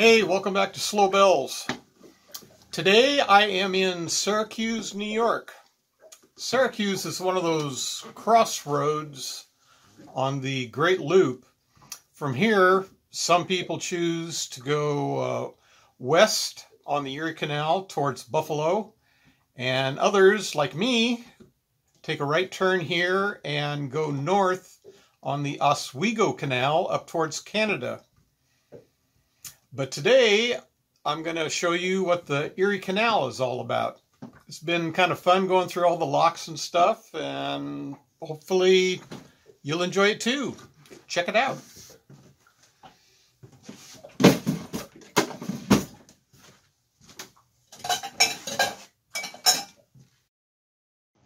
Hey, welcome back to Slow Bells. Today I am in Syracuse, New York. Syracuse is one of those crossroads on the Great Loop. From here, some people choose to go west on the Erie Canal towards Buffalo, and others, like me, take a right turn here and go north on the Oswego Canal up towards Canada. But today, I'm going to show you what the Erie Canal is all about. It's been kind of fun going through all the locks and stuff, and hopefully you'll enjoy it too. Check it out.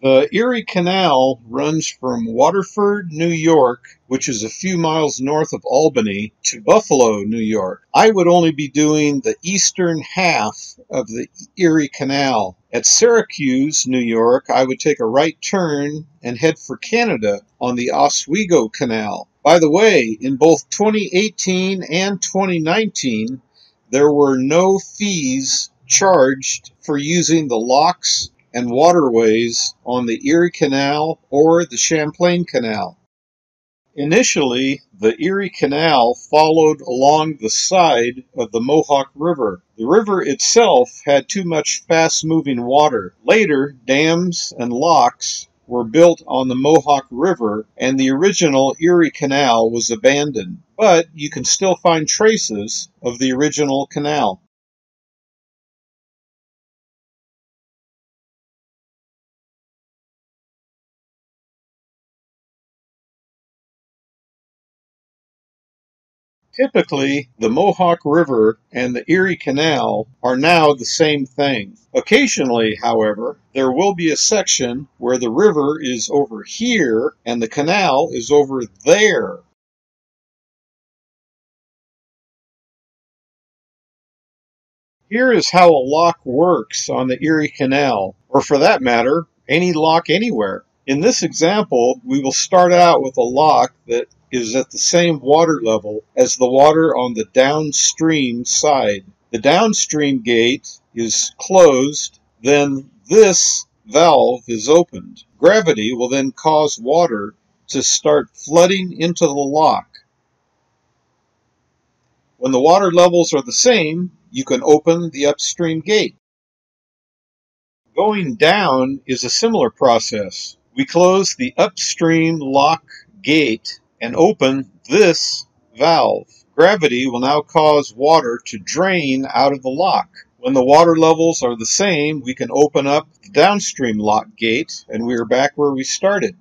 The Erie Canal runs from Waterford, New York, which is a few miles north of Albany, to Buffalo, New York. I would only be doing the eastern half of the Erie Canal. At Syracuse, New York, I would take a right turn and head for Canada on the Oswego Canal. By the way, in both 2018 and 2019, there were no fees charged for using the locks and waterways on the Erie Canal or the Champlain Canal. Initially, the Erie Canal followed along the side of the Mohawk River. The river itself had too much fast-moving water. Later, dams and locks were built on the Mohawk River, and the original Erie Canal was abandoned. But you can still find traces of the original canal. Typically, the Mohawk River and the Erie Canal are now the same thing. Occasionally, however, there will be a section where the river is over here and the canal is over there. Here is how a lock works on the Erie Canal, or for that matter, any lock anywhere. In this example, we will start out with a lock that is at the same water level as the water on the downstream side. The downstream gate is closed, then this valve is opened. Gravity will then cause water to start flooding into the lock. When the water levels are the same, you can open the upstream gate. Going down is a similar process. We close the upstream lock gate and open this valve. Gravity will now cause water to drain out of the lock. When the water levels are the same, we can open up the downstream lock gate, and we are back where we started.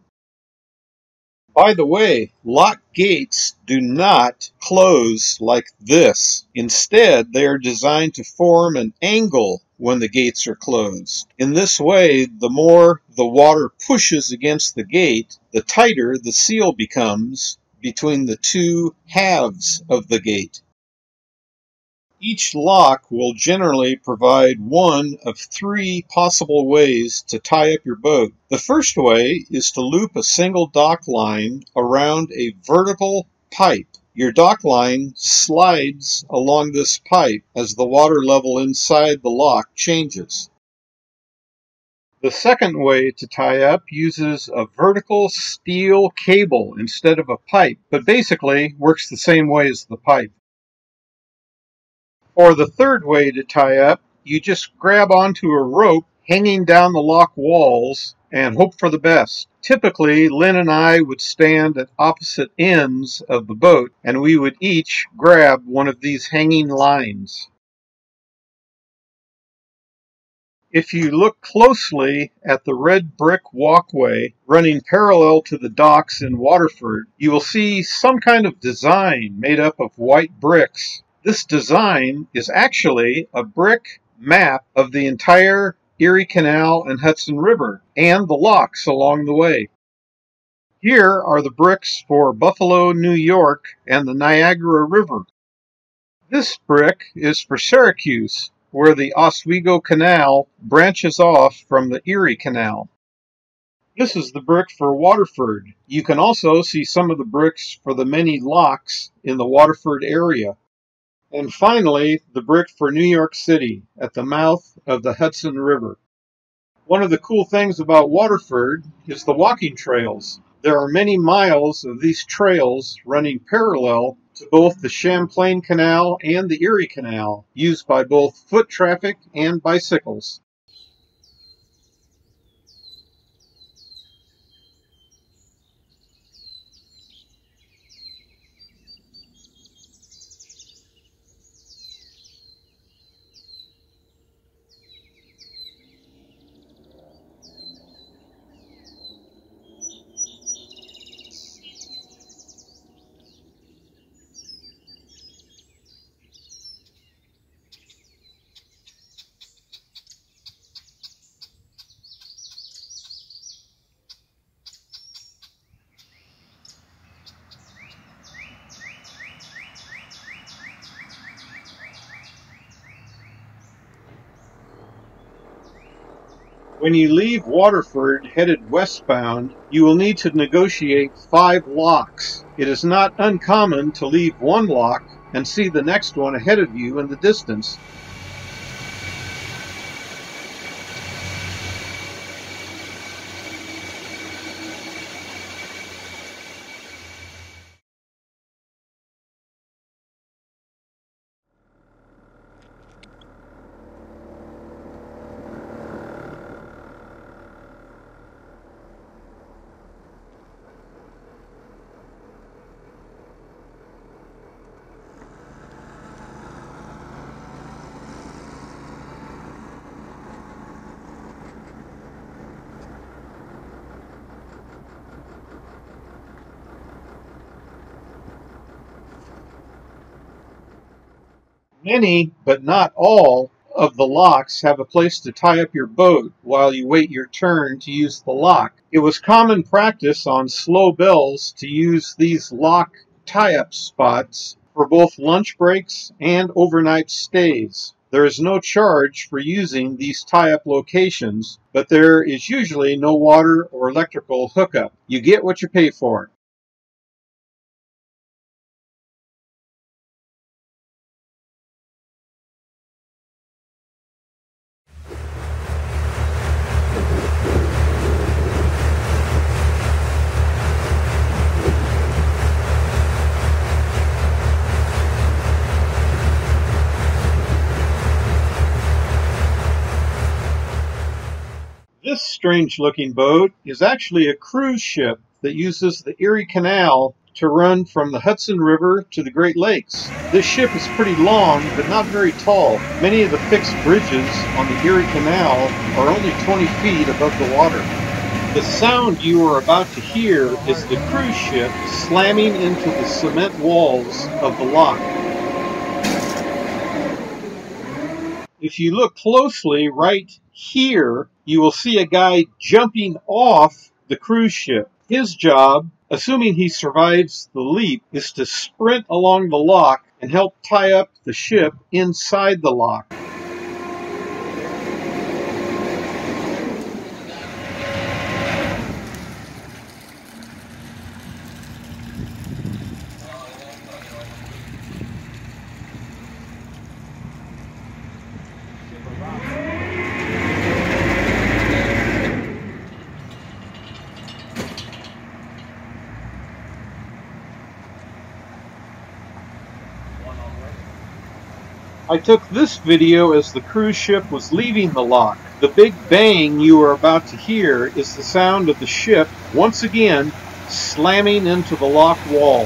By the way, lock gates do not close like this. Instead, they are designed to form an angle when the gates are closed. In this way, the more the water pushes against the gate, the tighter the seal becomes between the two halves of the gate. Each lock will generally provide one of three possible ways to tie up your boat. The first way is to loop a single dock line around a vertical pipe. Your dock line slides along this pipe as the water level inside the lock changes. The second way to tie up uses a vertical steel cable instead of a pipe, but basically works the same way as the pipe. Or the third way to tie up, you just grab onto a rope hanging down the lock walls and hope for the best. Typically, Lynn and I would stand at opposite ends of the boat, and we would each grab one of these hanging lines. If you look closely at the red brick walkway running parallel to the docks in Waterford, you will see some kind of design made up of white bricks. This design is actually a brick map of the entire Erie Canal and Hudson River, and the locks along the way. Here are the bricks for Buffalo, New York, and the Niagara River. This brick is for Syracuse, where the Oswego Canal branches off from the Erie Canal. This is the brick for Waterford. You can also see some of the bricks for the many locks in the Waterford area. And finally, the brick for New York City at the mouth of the Hudson River. One of the cool things about Waterford is the walking trails. There are many miles of these trails running parallel to both the Champlain Canal and the Erie Canal, used by both foot traffic and bicycles. When you leave Waterford headed westbound, you will need to negotiate 5 locks. It is not uncommon to leave one lock and see the next one ahead of you in the distance. Many, but not all, of the locks have a place to tie up your boat while you wait your turn to use the lock. It was common practice on Slow Bells to use these lock tie-up spots for both lunch breaks and overnight stays. There is no charge for using these tie-up locations, but there is usually no water or electrical hookup. You get what you pay for. This strange-looking boat is actually a cruise ship that uses the Erie Canal to run from the Hudson River to the Great Lakes. This ship is pretty long, but not very tall. Many of the fixed bridges on the Erie Canal are only 20 feet above the water. The sound you are about to hear is the cruise ship slamming into the cement walls of the lock. If you look closely right here, you will see a guy jumping off the cruise ship. His job, assuming he survives the leap, is to sprint along the lock and help tie up the ship inside the lock. I took this video as the cruise ship was leaving the lock. The big bang you are about to hear is the sound of the ship, once again, slamming into the lock wall.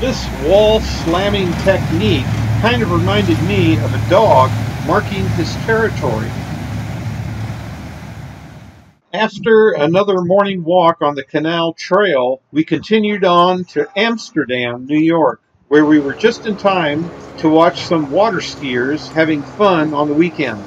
This wall slamming technique kind of reminded me of a dog marking his territory. After another morning walk on the canal trail, we continued on to Amsterdam, New York, where we were just in time to watch some water skiers having fun on the weekend.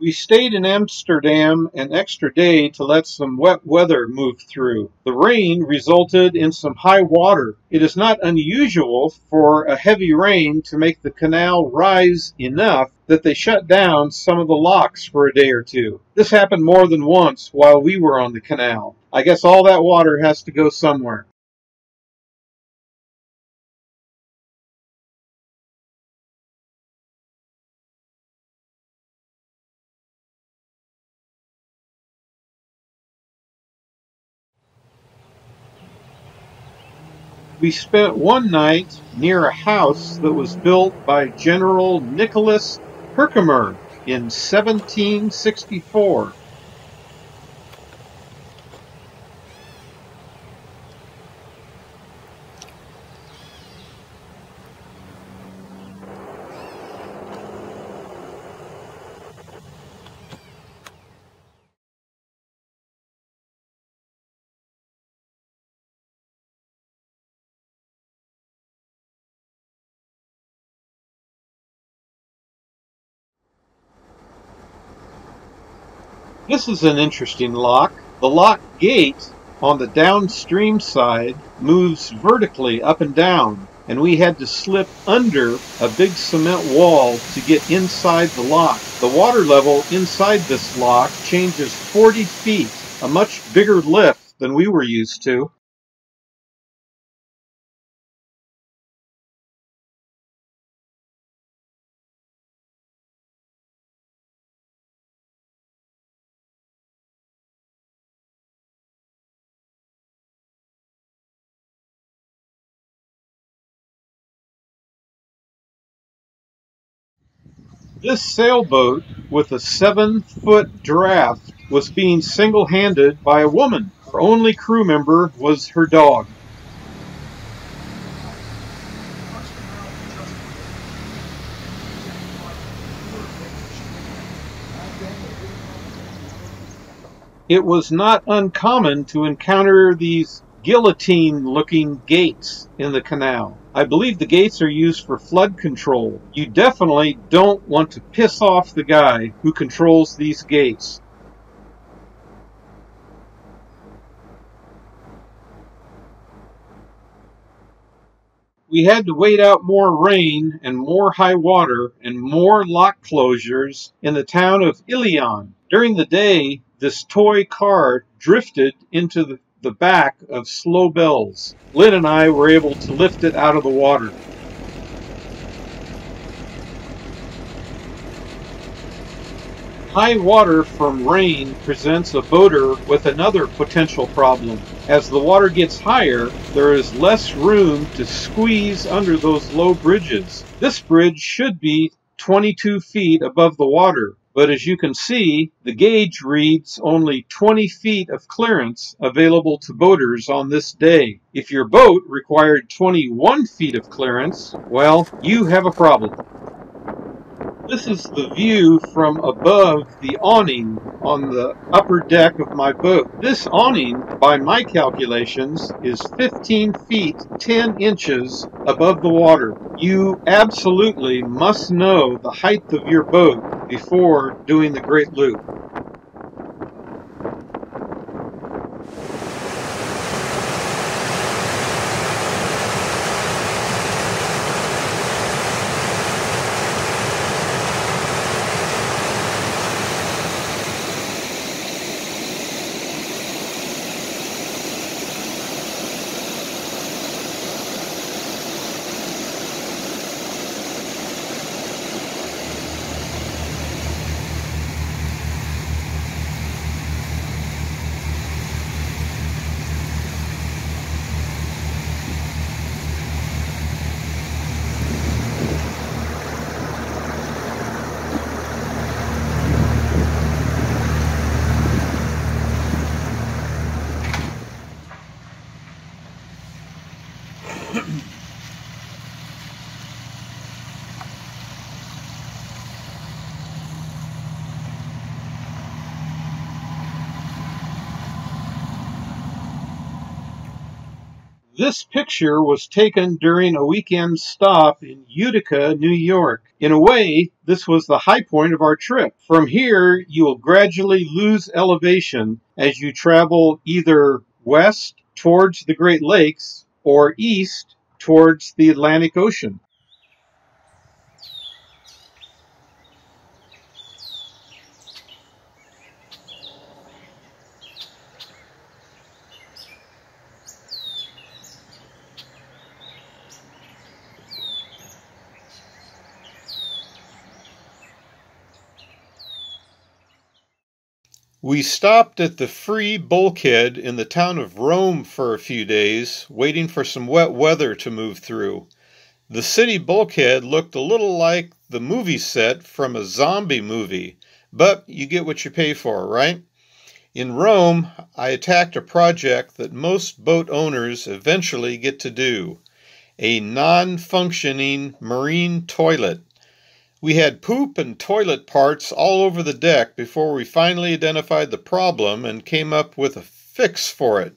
We stayed in Amsterdam an extra day to let some wet weather move through. The rain resulted in some high water. It is not unusual for a heavy rain to make the canal rise enough that they shut down some of the locks for a day or two. This happened more than once while we were on the canal. I guess all that water has to go somewhere. We spent one night near a house that was built by General Nicholas Herkimer in 1764. This is an interesting lock. The lock gate on the downstream side moves vertically up and down, and we had to slip under a big cement wall to get inside the lock. The water level inside this lock changes 40 feet, a much bigger lift than we were used to. This sailboat with a 7-foot draft was being single-handed by a woman. Her only crew member was her dog. It was not uncommon to encounter these guillotine-looking gates in the canal. I believe the gates are used for flood control. You definitely don't want to piss off the guy who controls these gates. We had to wait out more rain and more high water and more lock closures in the town of Ilion. During the day, this toy car drifted into the back of Slow Bells. Lynn and I were able to lift it out of the water. High water from rain presents a boater with another potential problem. As the water gets higher, there is less room to squeeze under those low bridges. This bridge should be 22 feet above the water, but as you can see, the gauge reads only 20 feet of clearance available to boaters on this day. If your boat required 21 feet of clearance, well, you have a problem. This is the view from above the awning on the upper deck of my boat. This awning, by my calculations, is 15 feet 10 inches above the water. You absolutely must know the height of your boat before doing the Great Loop. This picture was taken during a weekend stop in Utica, New York. In a way, this was the high point of our trip. From here, you will gradually lose elevation as you travel either west towards the Great Lakes or east towards the Atlantic Ocean. We stopped at the Free Bulkhead in the town of Rome for a few days, waiting for some wet weather to move through. The city bulkhead looked a little like the movie set from a zombie movie, but you get what you pay for, right? In Rome, I attacked a project that most boat owners eventually get to do, a non-functioning marine toilet. We had poop and toilet parts all over the deck before we finally identified the problem and came up with a fix for it.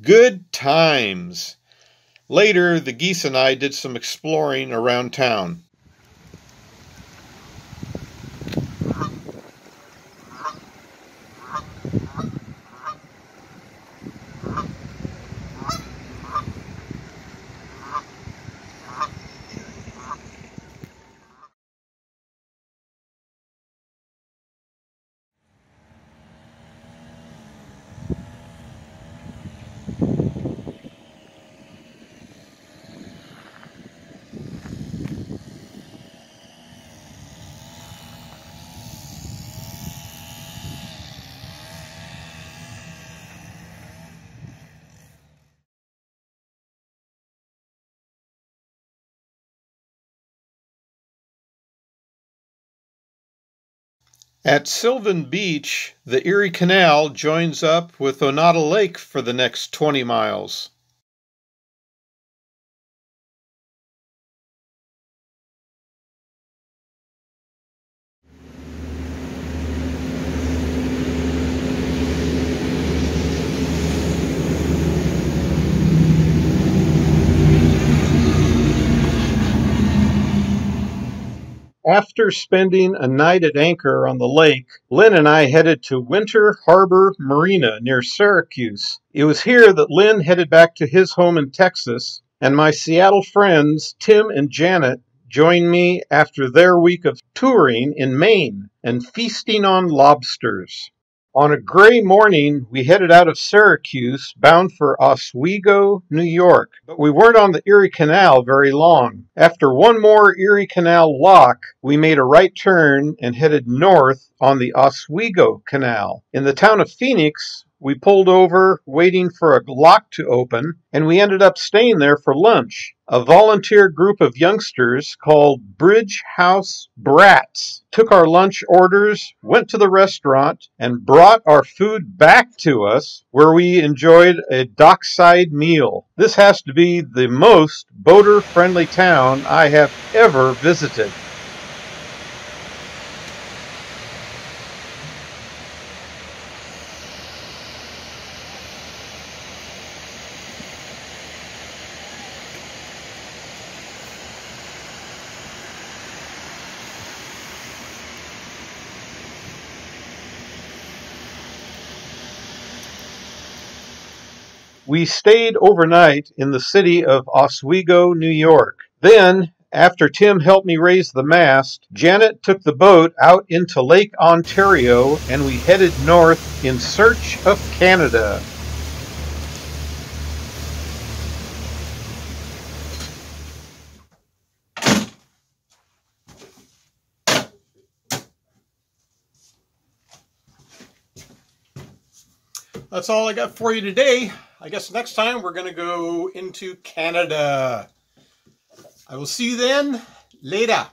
Good times! Later, the geese and I did some exploring around town. At Sylvan Beach, the Erie Canal joins up with Onondaga Lake for the next 20 miles. After spending a night at anchor on the lake, Lynn and I headed to Winter Harbor Marina near Syracuse. It was here that Lynn headed back to his home in Texas, and my Seattle friends Tim and Janet joined me after their week of touring in Maine and feasting on lobsters. On a gray morning, we headed out of Syracuse, bound for Oswego, New York, but we weren't on the Erie Canal very long. After one more Erie Canal lock, we made a right turn and headed north on the Oswego Canal. In the town of Phoenix, we pulled over, waiting for a lock to open, and we ended up staying there for lunch. A volunteer group of youngsters called Bridge House Brats took our lunch orders, went to the restaurant, and brought our food back to us, where we enjoyed a dockside meal. This has to be the most boater-friendly town I have ever visited. We stayed overnight in the city of Oswego, New York. Then, after Tim helped me raise the mast, Janet took the boat out into Lake Ontario and we headed north in search of Canada. That's all I got for you today. I guess next time we're going to go into Canada. I will see you then. Later.